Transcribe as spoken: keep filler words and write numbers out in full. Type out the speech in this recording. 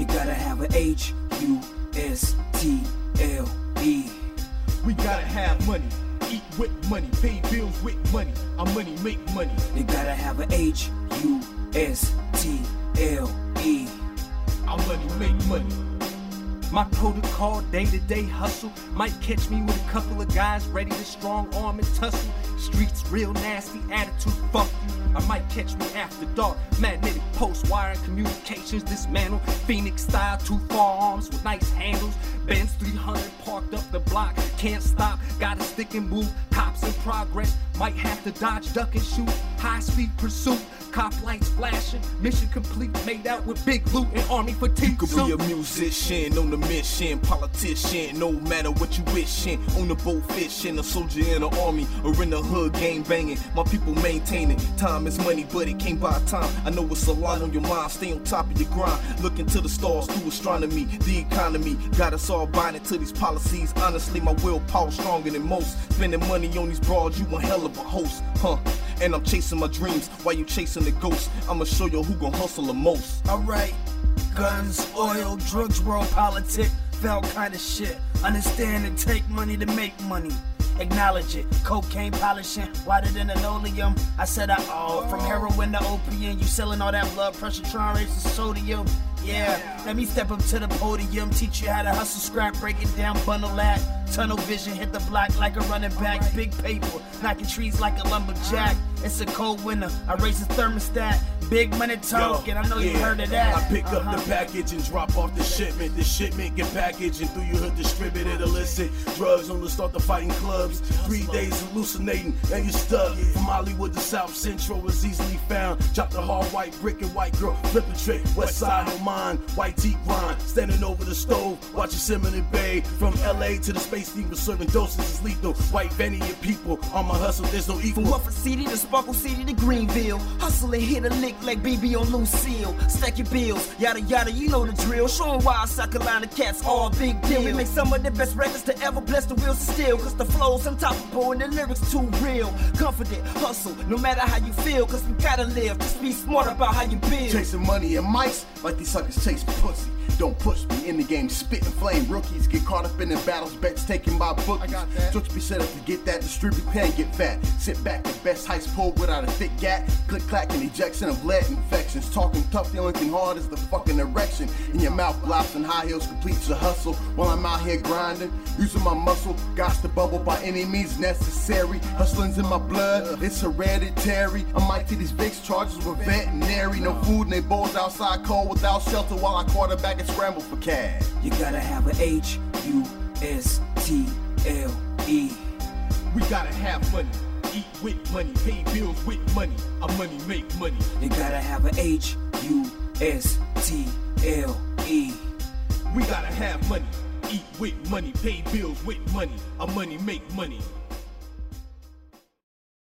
You gotta have an H U S T L E. We gotta have money, eat with money, pay bills with money, our money make money. You gotta have an H U S T L E. Our money make money. My protocol, day-to-day hustle, might catch me with a couple of guys ready to strong arm and tussle. Streets real nasty, attitude fuck you. I might catch me after dark, magnetic post wire and communications dismantled. Phoenix style, two firearms with nice handles. Benz three hundred parked up the block, can't stop, gotta stick and move. Cops in progress, might have to dodge, duck and shoot. High speed pursuit, cop lights flashing, mission complete. Made out with big loot and army fatigue. You could be a musician on the mission, politician, no matter what you wishing. On the boat fishing, a soldier in the army, or in the hood gang banging. My people maintaining, time is money, but it can't buy time. I know it's a lot on your mind, stay on top of your grind. Looking to the stars through astronomy, the economy got us all binding to these policies. Honestly, my willpower stronger than most. Spending money on these broads, you one hell of a host, huh? And I'm chasing my dreams while you chasing the ghosts. I'ma show you who gon' hustle the most. Alright. Guns, oil, drugs, world politics, fell kind of shit. Understand it take money to make money. Acknowledge it. Cocaine polishing, whiter than linoleum. I said I all. From heroin to opium, you selling all that blood pressure, trying to raise the sodium. Yeah, let me step up to the podium, teach you how to hustle, scrap, break it down, bundle that. Tunnel vision, hit the block like a running back. Right. Big paper, knocking trees like a lumberjack. It's a cold winter, I raise the thermostat. Big money talk, and I know yeah. You heard of that. I pick uh-huh. up the package and drop off the shipment. The shipment get packaged and through your hood distributed illicit drugs on the start to fighting clubs. Three days hallucinating and you're stuck. Yeah. From Hollywood to South Central is easily found. Drop the hard white brick and white girl, flip a trick. West side on mine, white teeth grind. Standing over the stove, watching Seminole Bay. From L A to the space team, serving doses is lethal. White Benny and people on my hustle, there's no equal. From Wofford City to Sparkle City to Greenville, hustle and hit a lick like B B on Lucille. Stack your bills, yada yada, you know the drill. Showing why South Carolina cats all a big deal. We make some of the best records to ever bless the wheels to steal. Cause the flow's untoppable and the lyrics too real. Confident, hustle, no matter how you feel. Cause we gotta live, just be smart about how you build. Chasing money and mice, like these suckers chase pussy. Don't push me in the game, spit and flame. Rookies get caught up in the battles, bets taken by bookies. Jokes be set up to get that, distribute, can get fat. Sit back, the best heist pulled without a thick gat. Click, clack, and ejection of lead infections. Talking tough, the only thing hard is the fucking erection. In your mouth, blops and high heels completes your hustle. While I'm out here grinding, using my muscle. Gots to bubble by any means necessary. Hustling's in my blood, it's hereditary. I might to these big charges with veterinary. No food and they bowls outside cold without shelter while I quarterback and scramble for cash. You gotta have an H U S T L E. We gotta have money, eat with money, pay bills with money, our money make money. You gotta have an H U S T L E. We gotta have money, eat with money, pay bills with money, our money make money.